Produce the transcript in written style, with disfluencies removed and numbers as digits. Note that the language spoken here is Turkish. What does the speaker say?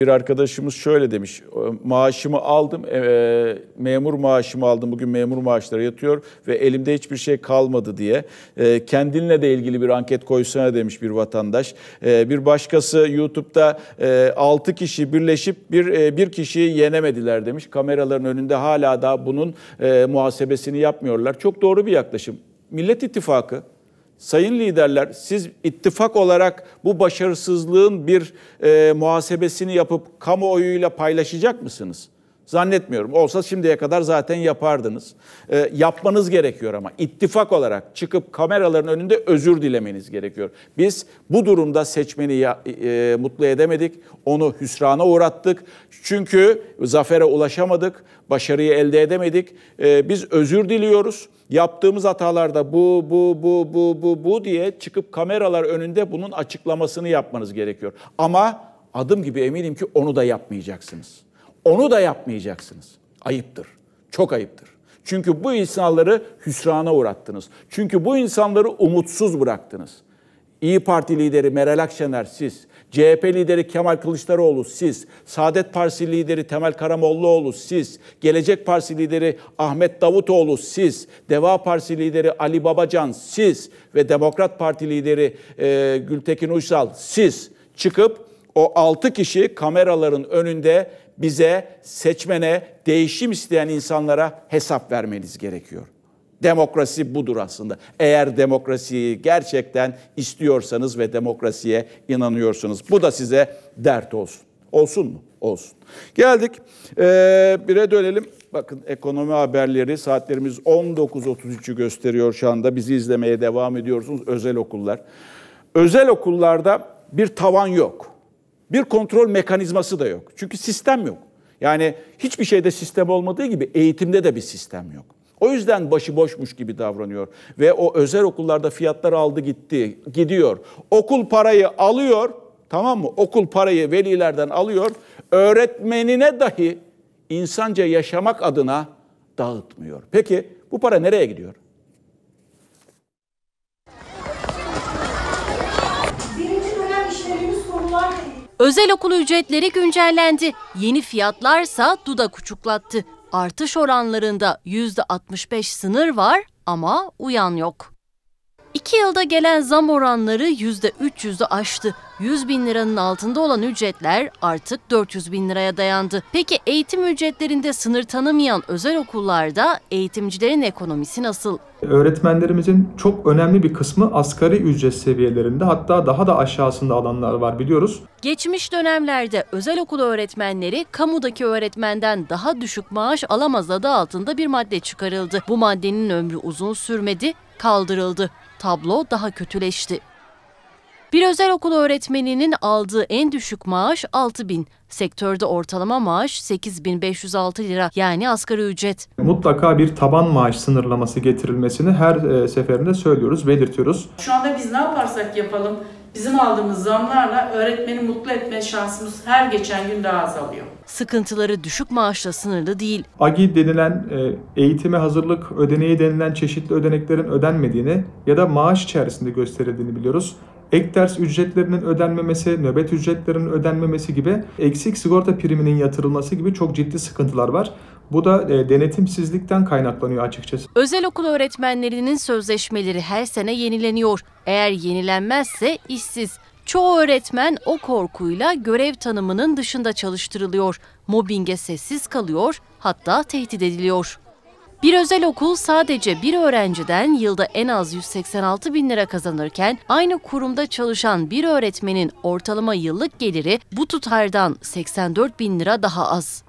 Bir arkadaşımız şöyle demiş, maaşımı aldım, memur maaşımı aldım, bugün memur maaşları yatıyor ve elimde hiçbir şey kalmadı diye. Kendinle de ilgili bir anket koysana demiş bir vatandaş. Bir başkası YouTube'da 6 kişi birleşip bir kişiyi yenemediler demiş. Kameraların önünde hala da bunun muhasebesini yapmıyorlar. Çok doğru bir yaklaşım. Millet İttifakı. Sayın liderler, siz ittifak olarak bu başarısızlığın bir muhasebesini yapıp kamuoyuyla paylaşacak mısınız? Zannetmiyorum. Olsa şimdiye kadar zaten yapardınız. Yapmanız gerekiyor ama ittifak olarak çıkıp kameraların önünde özür dilemeniz gerekiyor. Biz bu durumda seçmeni mutlu edemedik. Onu hüsrana uğrattık. Çünkü zafere ulaşamadık. Başarıyı elde edemedik. Biz özür diliyoruz. Yaptığımız hatalarda bu diye çıkıp kameralar önünde bunun açıklamasını yapmanız gerekiyor. Ama adım gibi eminim ki onu da yapmayacaksınız. Onu da yapmayacaksınız. Ayıptır. Çok ayıptır. Çünkü bu insanları hüsrana uğrattınız. Çünkü bu insanları umutsuz bıraktınız. İYİ Parti lideri Meral Akşener siz, CHP lideri Kemal Kılıçdaroğlu siz, Saadet Partisi lideri Temel Karamollaoğlu siz, Gelecek Partisi lideri Ahmet Davutoğlu siz, Deva Partisi lideri Ali Babacan siz ve Demokrat Parti lideri Gültekin Uysal siz çıkıp o 6 kişi kameraların önünde bize, seçmene, değişim isteyen insanlara hesap vermeniz gerekiyor. Demokrasi budur aslında. Eğer demokrasiyi gerçekten istiyorsanız ve demokrasiye inanıyorsanız. Bu da size dert olsun. Olsun mu? Olsun. Geldik. Bire dönelim. Bakın ekonomi haberleri saatlerimiz 19.33'ü gösteriyor şu anda. Bizi izlemeye devam ediyorsunuz. Özel okullar. Özel okullarda bir tavan yok. Bir kontrol mekanizması da yok. Çünkü sistem yok. Yani hiçbir şeyde sistem olmadığı gibi eğitimde de bir sistem yok. O yüzden başıboşmuş gibi davranıyor. Ve o özel okullarda fiyatlar aldı gitti, gidiyor. Okul parayı alıyor, tamam mı? Okul parayı velilerden alıyor. Öğretmenine dahi insanca yaşamak adına dağıtmıyor. Peki bu para nereye gidiyor? Özel okul ücretleri güncellendi. Yeni fiyatlarsa dudak uçuklattı. Artış oranlarında %65 sınır var ama uyan yok. 2 yılda gelen zam oranları %300'ü aştı. 100 bin liranın altında olan ücretler artık 400 bin liraya dayandı. Peki eğitim ücretlerinde sınır tanımayan özel okullarda eğitimcilerin ekonomisi nasıl? Öğretmenlerimizin çok önemli bir kısmı asgari ücret seviyelerinde, hatta daha da aşağısında alanlar var biliyoruz. Geçmiş dönemlerde özel okul öğretmenleri kamudaki öğretmenden daha düşük maaş alamaz adı altında bir madde çıkarıldı. Bu maddenin ömrü uzun sürmedi, kaldırıldı. Tablo daha kötüleşti. Bir özel okul öğretmeninin aldığı en düşük maaş 6.000. Sektörde ortalama maaş 8.506 lira, yani asgari ücret. Mutlaka bir taban maaş sınırlaması getirilmesini her seferinde söylüyoruz, belirtiyoruz. Şu anda biz ne yaparsak yapalım, bizim aldığımız zamlarla öğretmeni mutlu etme şansımız her geçen gün daha azalıyor. Sıkıntıları düşük maaşla sınırlı değil. AGİ denilen eğitime hazırlık ödeneği denilen çeşitli ödeneklerin ödenmediğini ya da maaş içerisinde gösterildiğini biliyoruz. Ek ders ücretlerinin ödenmemesi, nöbet ücretlerinin ödenmemesi gibi, eksik sigorta priminin yatırılması gibi çok ciddi sıkıntılar var. Bu da denetimsizlikten kaynaklanıyor açıkçası. Özel okul öğretmenlerinin sözleşmeleri her sene yenileniyor. Eğer yenilenmezse işsiz. Çoğu öğretmen o korkuyla görev tanımının dışında çalıştırılıyor. Mobbinge sessiz kalıyor, hatta tehdit ediliyor. Bir özel okul sadece bir öğrenciden yılda en az 186 bin lira kazanırken aynı kurumda çalışan bir öğretmenin ortalama yıllık geliri bu tutardan 84 bin lira daha az.